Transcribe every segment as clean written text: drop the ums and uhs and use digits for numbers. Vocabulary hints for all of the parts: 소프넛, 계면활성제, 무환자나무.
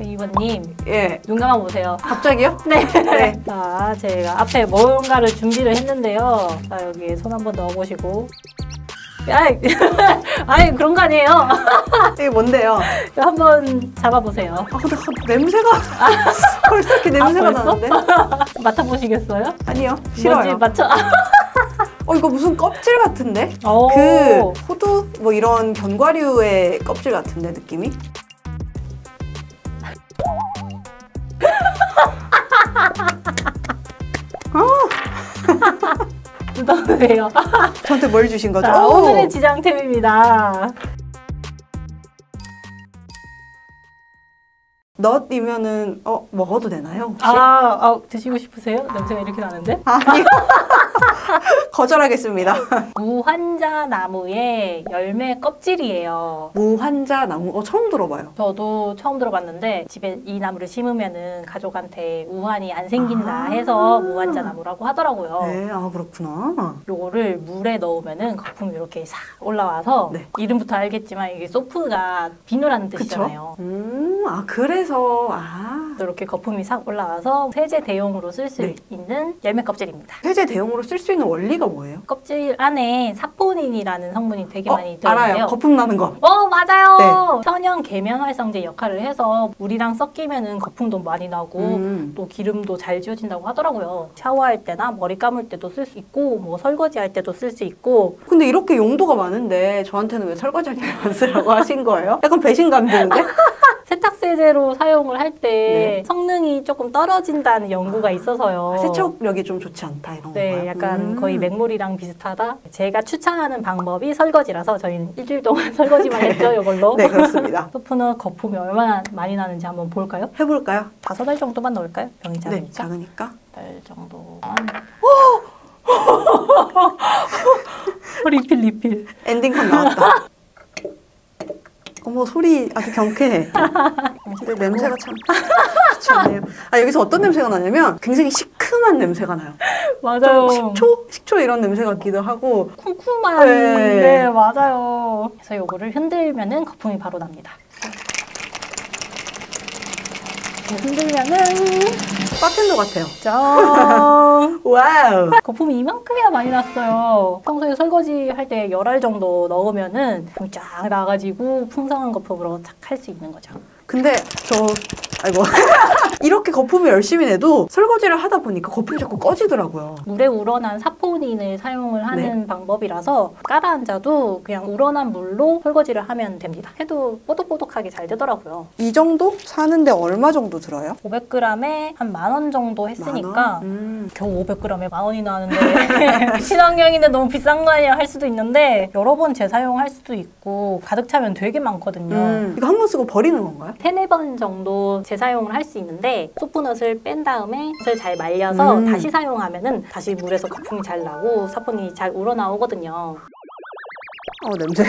이모님, 예, 눈 감아보세요. 갑자기요? 네. 네. 자, 제가 앞에 뭔가를 준비를 했는데요. 자, 여기에 손 한번 넣어보시고. 아이, 아이, 그런 거 아니에요. 이게 뭔데요? 한번 잡아보세요. 아, 근데 냄새가 벌써 이렇게 냄새가 나는데? 맡아보시겠어요? 아니요, 싫어요. 맞춰. 이거 무슨 껍질 같은데? 그 호두 뭐 이런 견과류의 껍질 같은데 느낌이? 부담돼요. 저한테 뭘 주신 거죠? 자, 오늘의 지장템입니다. 넛이면은 먹어도 되나요? 혹시? 드시고 싶으세요? 냄새가 이렇게 나는데? 아니요. 거절하겠습니다. 무환자나무의 열매 껍질이에요. 무환자나무? 처음 들어봐요. 저도 처음 들어봤는데 집에 이 나무를 심으면은 가족한테 우환이 안 생긴다 해서 무환자나무라고 하더라고요. 네, 그렇구나. 요거를 물에 넣으면은 거품이 이렇게 싹 올라와서, 네, 이름부터 알겠지만 이게 소프가 비누라는 뜻이잖아요. 그래서 이렇게 거품이 싹 올라와서 세제 대용으로 쓸 수, 네, 있는 열매 껍질입니다. 세제 대용으로 쓸 수 있는 원리가 뭐예요? 껍질 안에 사포닌이라는 성분이 되게 많이 들어있는데요. 알아요. 거품 나는 거. 맞아요. 네. 천연 계면활성제 역할을 해서 물이랑 섞이면은 거품도 많이 나고 또 기름도 잘 지워진다고 하더라고요. 샤워할 때나 머리 감을 때도 쓸 수 있고 뭐 설거지할 때도 쓸 수 있고. 근데 이렇게 용도가 많은데 저한테는 왜 설거지할 때 안 쓰라고 하신 거예요? 약간 배신감 드는데? 세탁세제로 사용을 할 때, 네, 성능이 조금 떨어진다는 연구가 있어서요. 세척력이 좀 좋지 않다 이런 건가요? 네, 약간 거의 맹물이랑 비슷하다. 제가 추천하는 방법이 설거지라서 저희는 일주일 동안 설거지만 네, 했죠, 이걸로. 네, 그렇습니다. 소프넛 거품이 얼마나 많이 나는지 한번 볼까요? 해볼까요? 5알 정도만 넣을까요? 병이 작으니까. 네, 작으니까. 5알 정도만. 리필, 리필. 엔딩컷 나왔다. 어머, 소리 아주 경쾌해. 근데 냄새가 참 좋지 않네요. 여기서 어떤 냄새가 나냐면 굉장히 시큼한 냄새가 나요. 맞아요. 식초? 식초 이런 냄새 같기도 하고 쿰쿰한. 네. 네, 맞아요. 그래서 요거를 흔들면은 거품이 바로 납니다. 흔들면은 바텐더 같아요. 짠! 와우! 거품이 이만큼이나 많이 났어요. 평소에 설거지할 때 10알 정도 넣으면은 쫙 나가지고 풍성한 거품으로 착 할 수 있는 거죠. 근데 아이고. 이렇게 거품을 열심히 내도 설거지를 하다 보니까 거품이 자꾸 꺼지더라고요. 물에 우러난 사포닌을 사용을 하는, 네, 방법이라서 깔아앉아도 그냥 우러난 물로 설거지를 하면 됩니다. 해도 뽀득뽀득하게 잘 되더라고요. 이 정도? 사는데 얼마 정도 들어요? 500g에 한 10,000원 정도 했으니까 10,000원? 겨우 500g에 10,000원이나 하는데 친환경인데 너무 비싼 거 아니야 할 수도 있는데 여러 번 재사용할 수도 있고 가득 차면 되게 많거든요. 이거 한 번 쓰고 버리는 건가요? 3-4번 정도 재사용을 할 수 있는데 소프넛을 뺀 다음에 잘 말려서 다시 사용하면은 다시 물에서 거품이 잘 나고 사포닌이 잘 우러나오거든요. 냄새.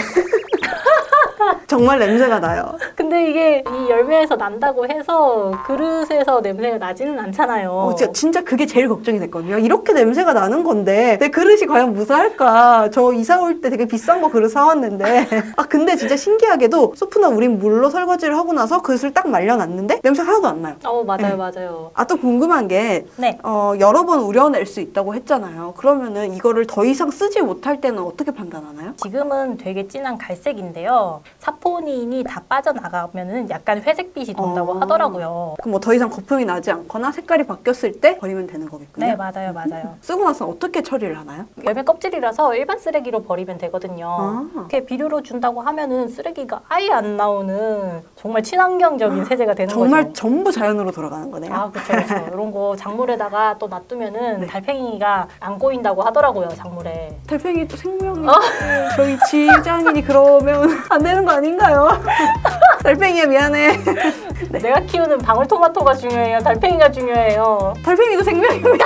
정말 냄새가 나요. 근데 이게 이 열매에서 난다고 해서 그릇에서 냄새가 나지는 않잖아요. 진짜 그게 제일 걱정이 됐거든요. 이렇게 냄새가 나는 건데 내 그릇이 과연 무사할까. 저 이사 올 때 되게 비싼 거 그릇 사왔는데 근데 진짜 신기하게도 소프넛 우린 물로 설거지를 하고 나서 그릇을 딱 말려놨는데 냄새 하나도 안 나요. 맞아요. 네. 맞아요. 또 궁금한 게, 네, 여러 번 우려낼 수 있다고 했잖아요. 그러면은 이거를 더 이상 쓰지 못할 때는 어떻게 판단하나요? 지금은 되게 진한 갈색인데요, 사포닌이 다 빠져나가면은 약간 회색빛이 돈다고 하더라고요. 그럼 더 이상 거품이 나지 않거나 색깔이 바뀌었을 때 버리면 되는 거겠군요. 네, 맞아요. 맞아요. 쓰고 나서 어떻게 처리를 하나요? 열매 껍질이라서 일반 쓰레기로 버리면 되거든요. 이렇게 비료로 준다고 하면은 쓰레기가 아예 안 나오는 정말 친환경적인 세제가 되는 거죠. 정말 전부 자연으로 돌아가는 거네요. 그렇죠. 이런 거 작물에다가 또 놔두면은, 네, 달팽이가 안 꼬인다고 하더라고요, 작물에. 달팽이 또 생명이 저희 지장인이 그러면 안 되는 거 아닌가요? 달팽이야, 미안해. 네. 내가 키우는 방울토마토가 중요해요? 달팽이가 중요해요? 달팽이도 생명입니다.